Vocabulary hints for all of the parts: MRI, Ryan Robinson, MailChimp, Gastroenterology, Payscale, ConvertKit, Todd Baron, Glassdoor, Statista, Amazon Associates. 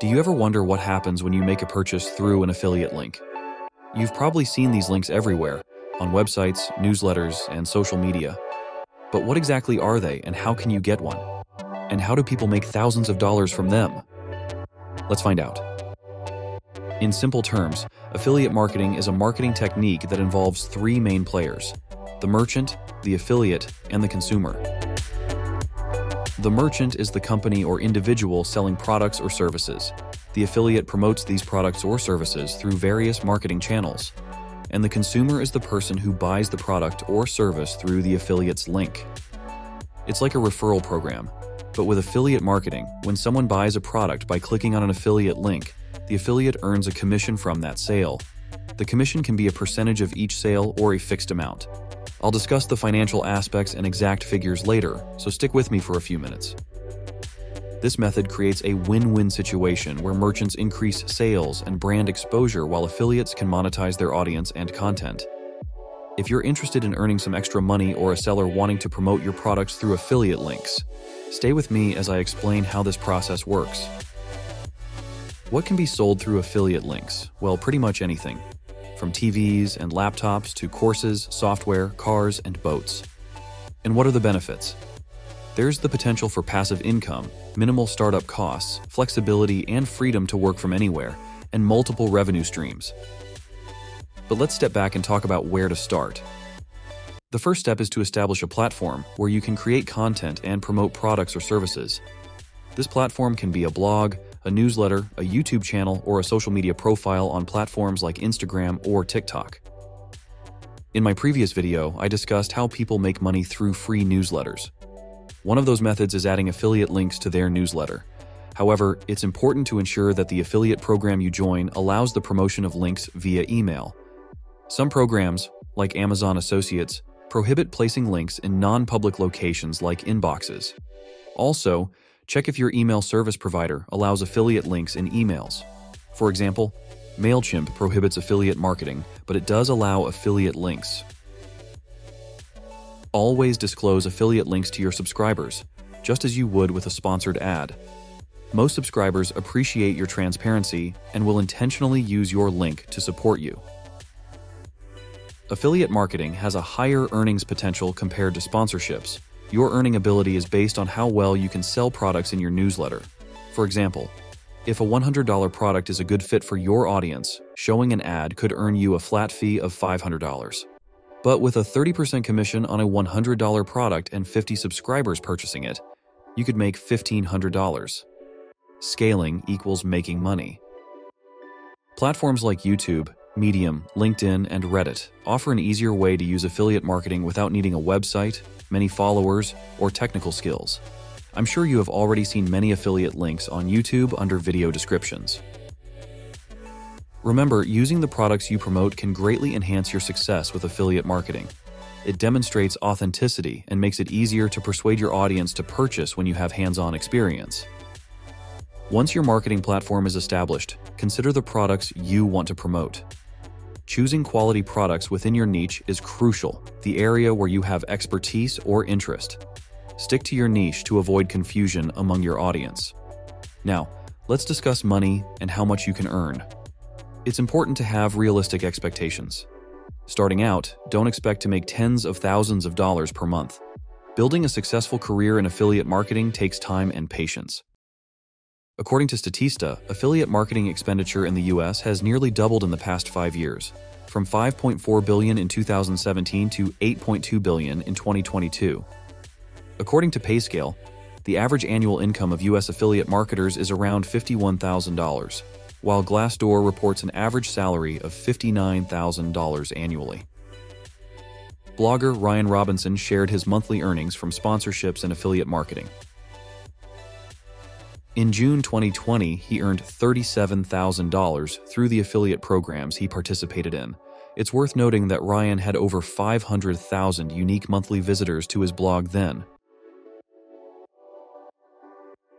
Do you ever wonder what happens when you make a purchase through an affiliate link? You've probably seen these links everywhere, on websites, newsletters, and social media. But what exactly are they, and how can you get one? And how do people make thousands of dollars from them? Let's find out. In simple terms, affiliate marketing is a marketing technique that involves three main players: the merchant, the affiliate, and the consumer. The merchant is the company or individual selling products or services. The affiliate promotes these products or services through various marketing channels. And the consumer is the person who buys the product or service through the affiliate's link. It's like a referral program, but with affiliate marketing, when someone buys a product by clicking on an affiliate link, the affiliate earns a commission from that sale. The commission can be a percentage of each sale or a fixed amount. I'll discuss the financial aspects and exact figures later, so stick with me for a few minutes. This method creates a win-win situation where merchants increase sales and brand exposure while affiliates can monetize their audience and content. If you're interested in earning some extra money or a seller wanting to promote your products through affiliate links, stay with me as I explain how this process works. What can be sold through affiliate links? Well, pretty much anything. From TVs and laptops to courses, software, cars, and boats. And what are the benefits? There's the potential for passive income, minimal startup costs, flexibility and freedom to work from anywhere, and multiple revenue streams. But let's step back and talk about where to start. The first step is to establish a platform where you can create content and promote products or services. This platform can be a blog, a newsletter, a YouTube channel, or a social media profile on platforms like Instagram or TikTok. In my previous video, I discussed how people make money through free newsletters. One of those methods is adding affiliate links to their newsletter. However, it's important to ensure that the affiliate program you join allows the promotion of links via email. Some programs, like Amazon Associates, prohibit placing links in non-public locations like inboxes. Also, check if your email service provider allows affiliate links in emails. For example, MailChimp prohibits affiliate marketing, but it does allow affiliate links. Always disclose affiliate links to your subscribers, just as you would with a sponsored ad. Most subscribers appreciate your transparency and will intentionally use your link to support you. Affiliate marketing has a higher earnings potential compared to sponsorships. Your earning ability is based on how well you can sell products in your newsletter. For example, if a $100 product is a good fit for your audience, showing an ad could earn you a flat fee of $500. But with a 30% commission on a $100 product and 50 subscribers purchasing it, you could make $1,500. Scaling equals making money. Platforms like YouTube, Medium, LinkedIn, and Reddit offer an easier way to use affiliate marketing without needing a website, many followers, or technical skills. I'm sure you have already seen many affiliate links on YouTube under video descriptions. Remember, using the products you promote can greatly enhance your success with affiliate marketing. It demonstrates authenticity and makes it easier to persuade your audience to purchase when you have hands-on experience. Once your marketing platform is established, consider the products you want to promote. Choosing quality products within your niche is crucial, the area where you have expertise or interest. Stick to your niche to avoid confusion among your audience. Now, let's discuss money and how much you can earn. It's important to have realistic expectations. Starting out, don't expect to make tens of thousands of dollars per month. Building a successful career in affiliate marketing takes time and patience. According to Statista, affiliate marketing expenditure in the US has nearly doubled in the past 5 years, from $5.4 billion in 2017 to $8.2 billion in 2022. According to Payscale, the average annual income of US affiliate marketers is around $51,000, while Glassdoor reports an average salary of $59,000 annually. Blogger Ryan Robinson shared his monthly earnings from sponsorships and affiliate marketing. In June 2020, he earned $37,000 through the affiliate programs he participated in. It's worth noting that Ryan had over 500,000 unique monthly visitors to his blog then.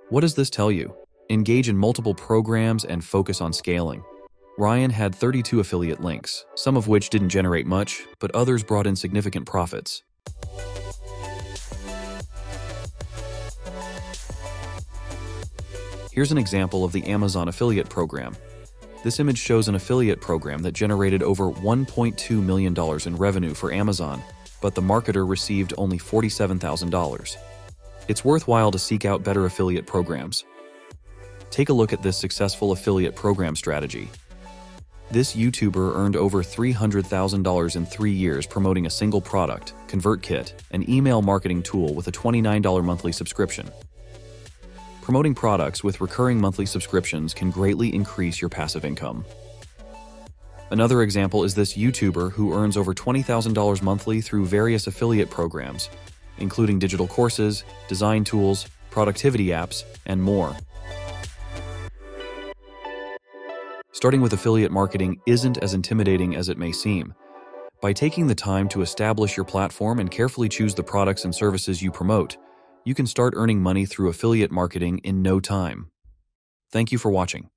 What does this tell you? Engage in multiple programs and focus on scaling. Ryan had 32 affiliate links, some of which didn't generate much, but others brought in significant profits. Here's an example of the Amazon affiliate program. This image shows an affiliate program that generated over $1.2 million in revenue for Amazon, but the marketer received only $47,000. It's worthwhile to seek out better affiliate programs. Take a look at this successful affiliate program strategy. This YouTuber earned over $300,000 in 3 years promoting a single product, ConvertKit, an email marketing tool with a $29 monthly subscription. Promoting products with recurring monthly subscriptions can greatly increase your passive income. Another example is this YouTuber who earns over $20,000 monthly through various affiliate programs, including digital courses, design tools, productivity apps, and more. Starting with affiliate marketing isn't as intimidating as it may seem. By taking the time to establish your platform and carefully choose the products and services you promote, you can start earning money through affiliate marketing in no time. Thank you for watching.